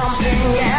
something, yeah.